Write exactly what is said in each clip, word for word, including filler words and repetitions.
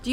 Do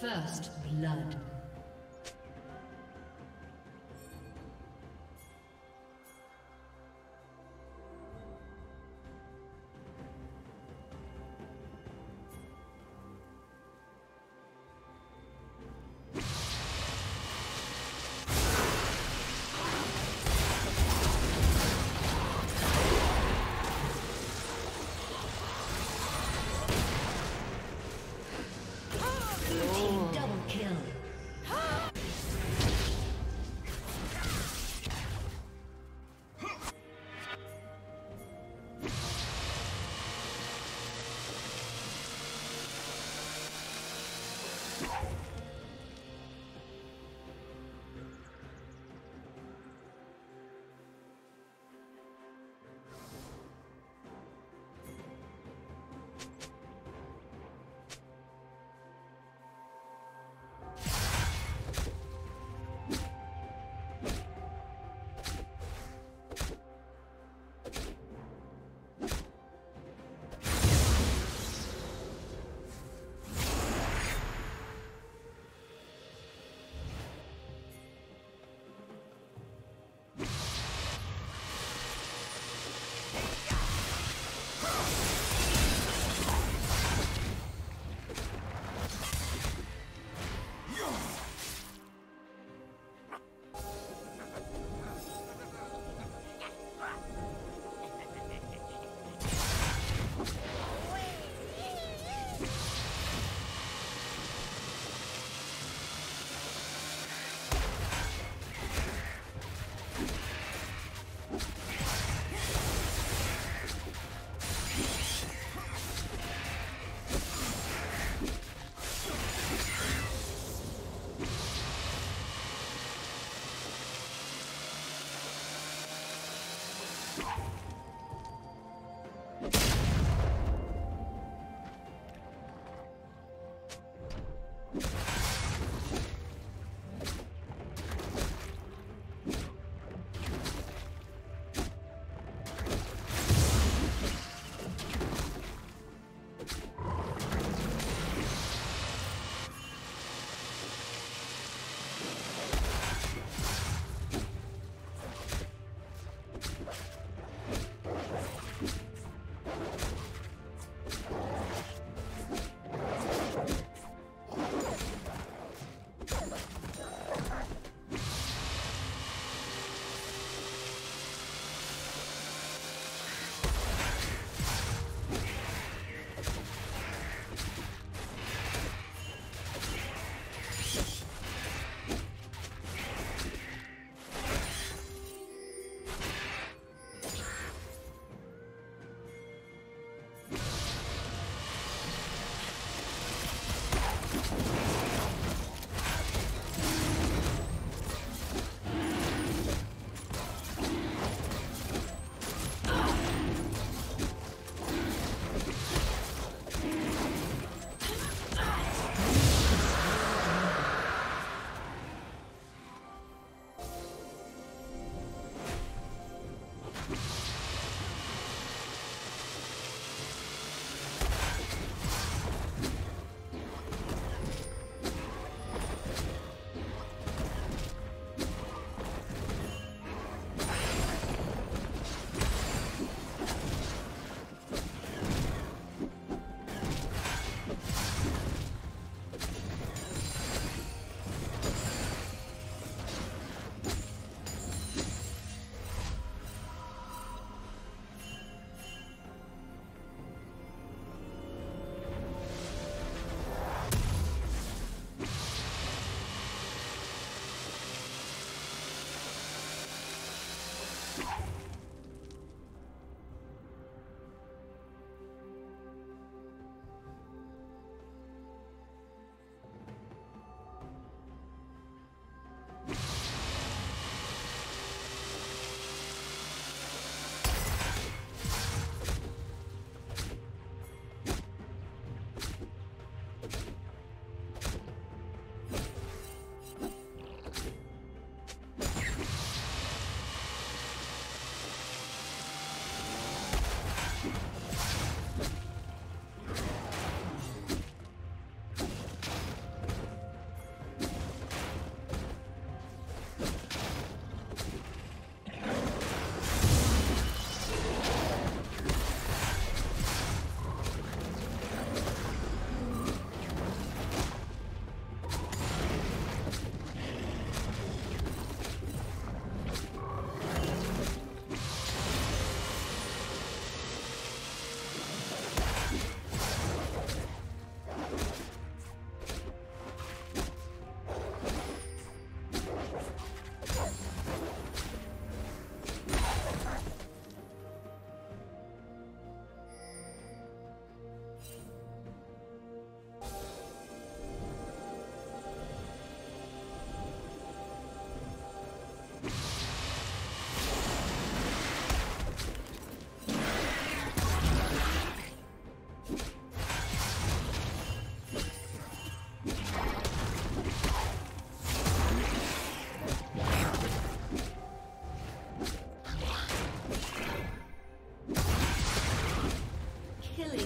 First blood.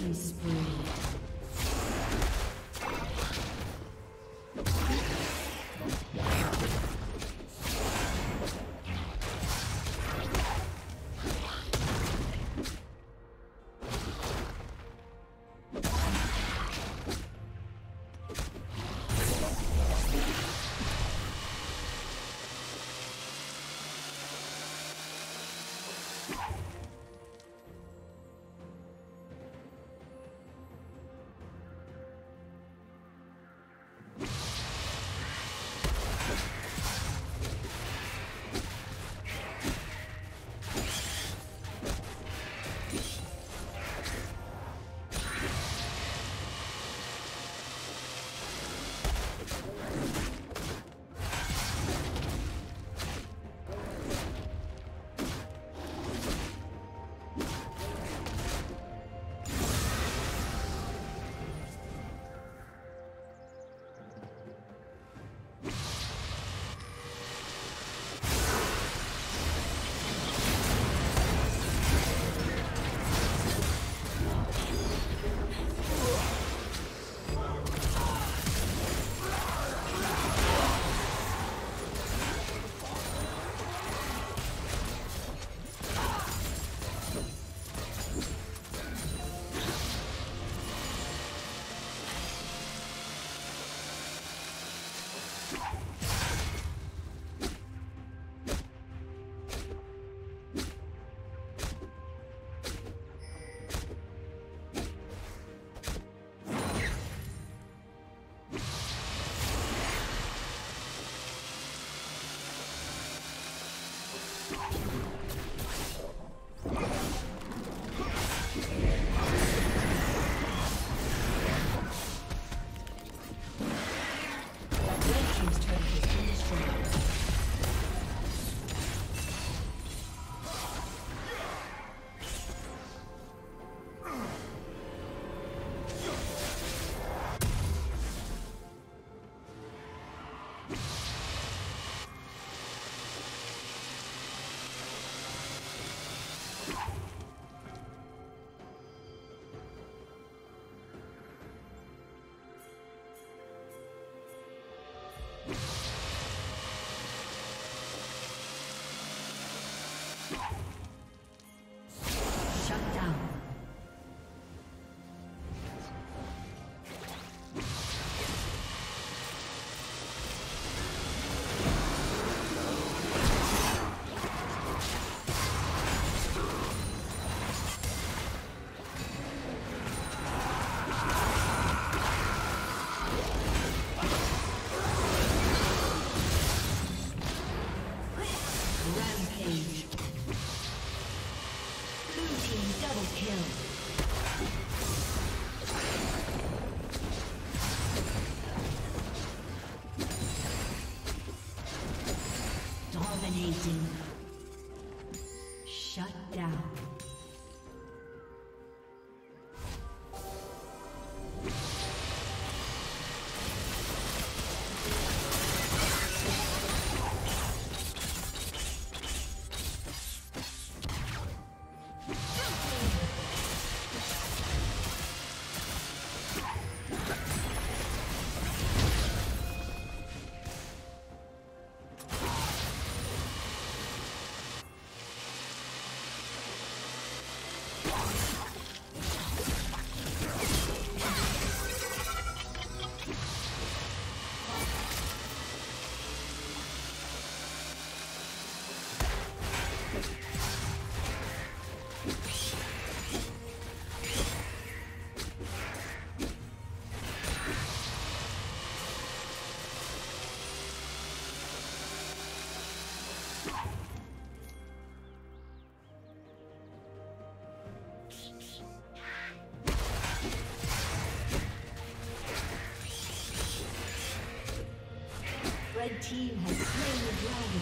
Killing spree. Shut down. The team has slain the dragon.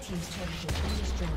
Team's turret has been destroyed.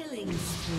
Killing spree.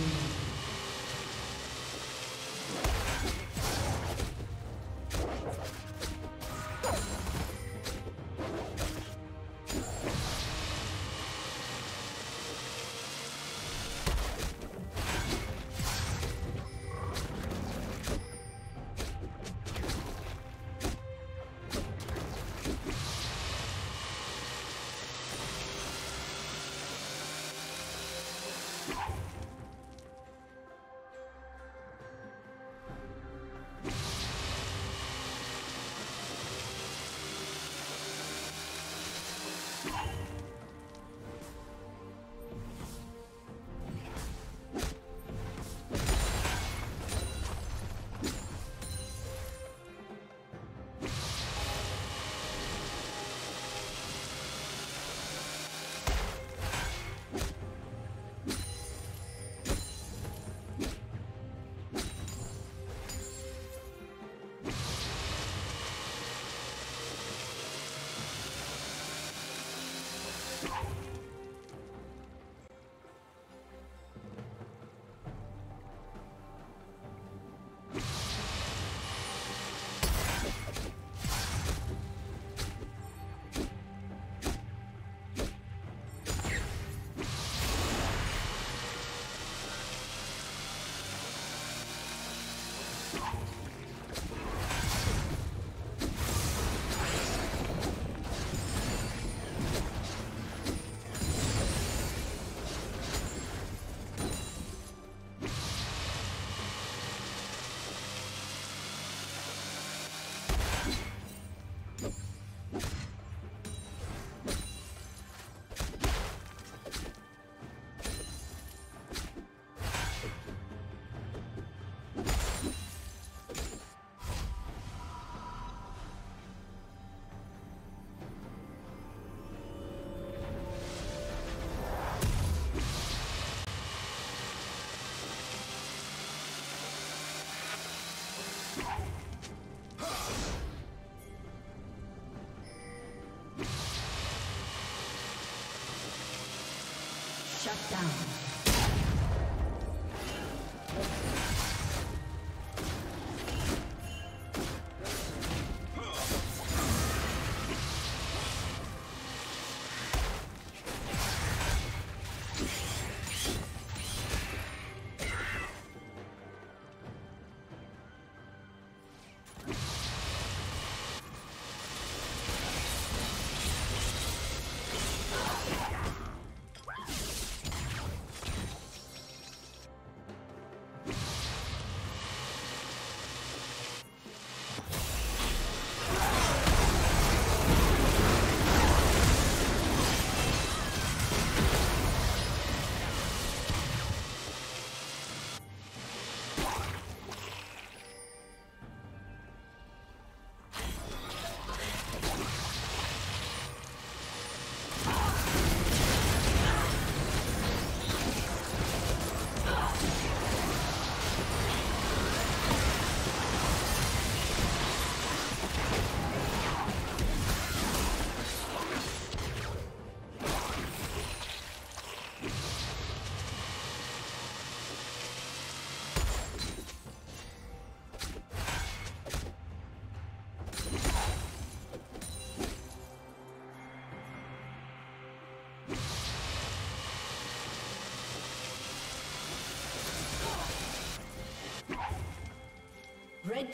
Shut down. Red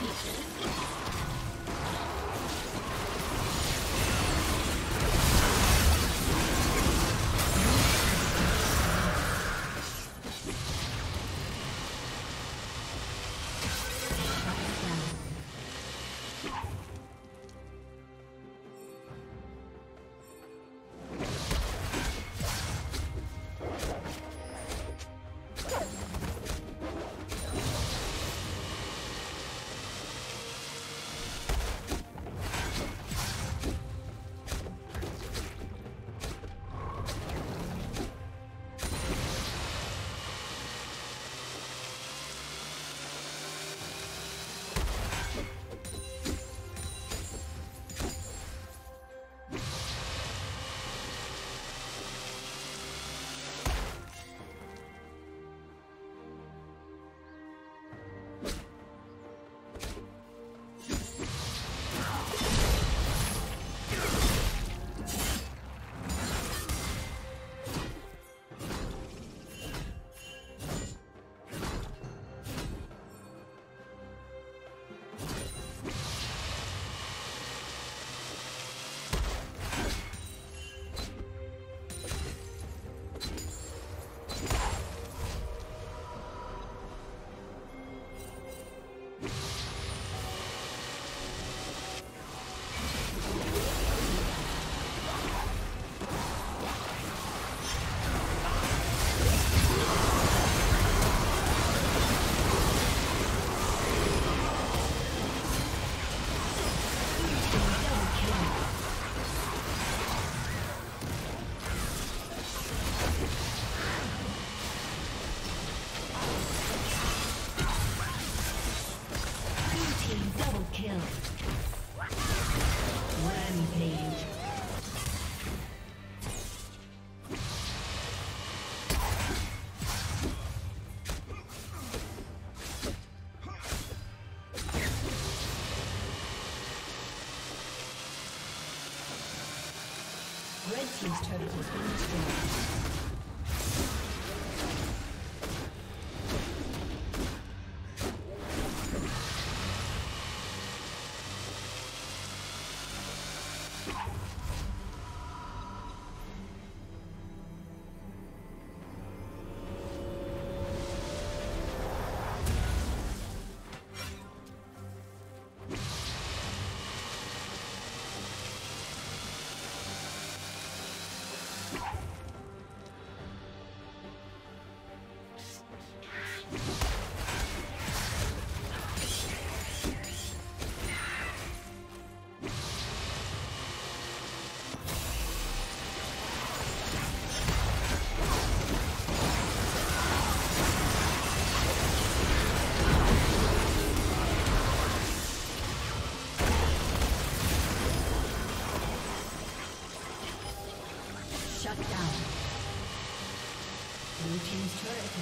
You team's turret has been destroyed. His turret has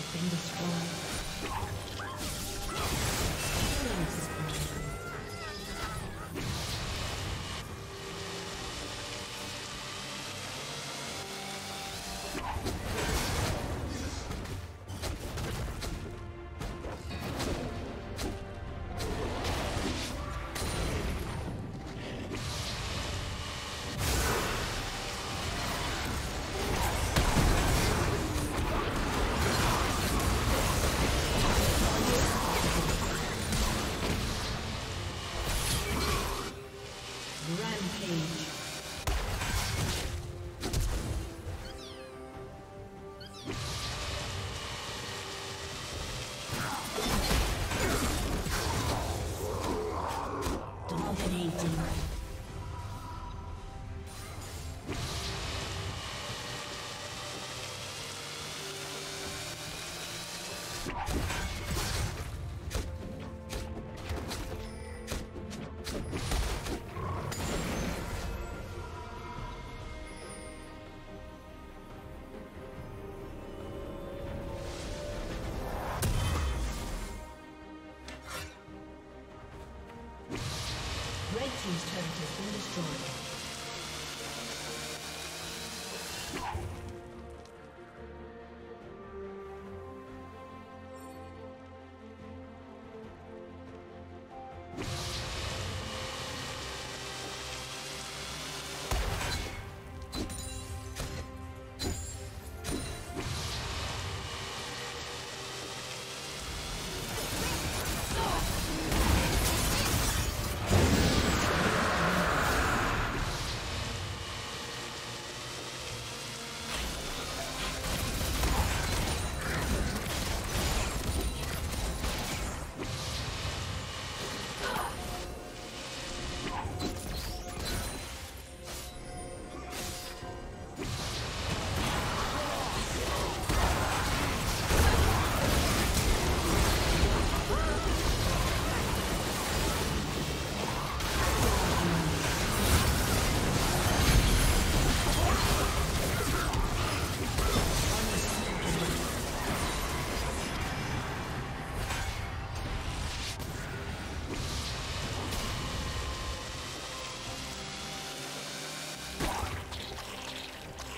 been destroyed.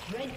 Red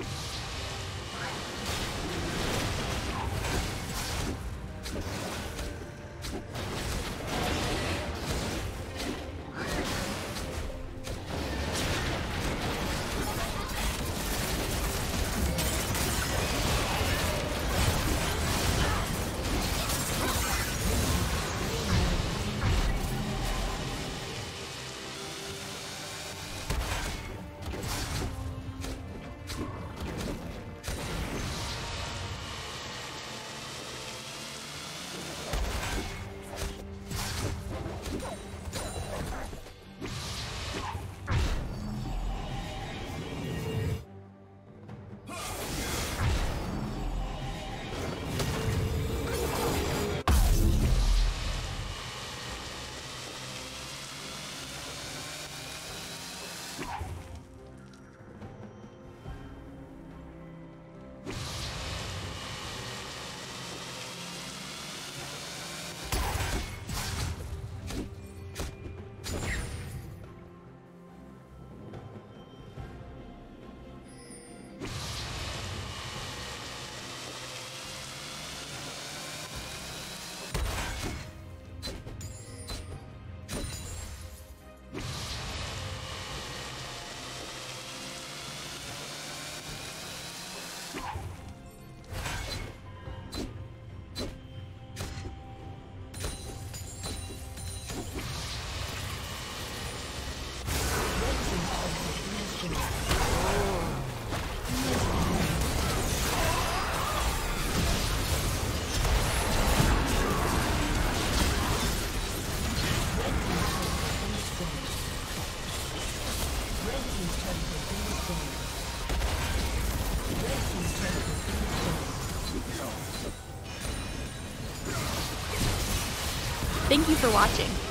You Thank you for watching.